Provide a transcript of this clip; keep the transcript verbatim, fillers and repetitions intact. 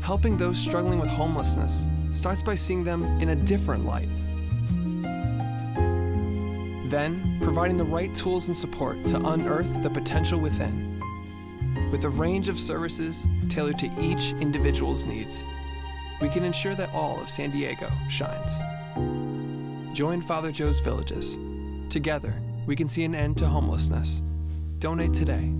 Helping those struggling with homelessness starts by seeing them in a different light. Then, providing the right tools and support to unearth the potential within, with a range of services tailored to each individual's needs. We can ensure that all of San Diego shines. Join Father Joe's Villages. Together, we can see an end to homelessness. Donate today.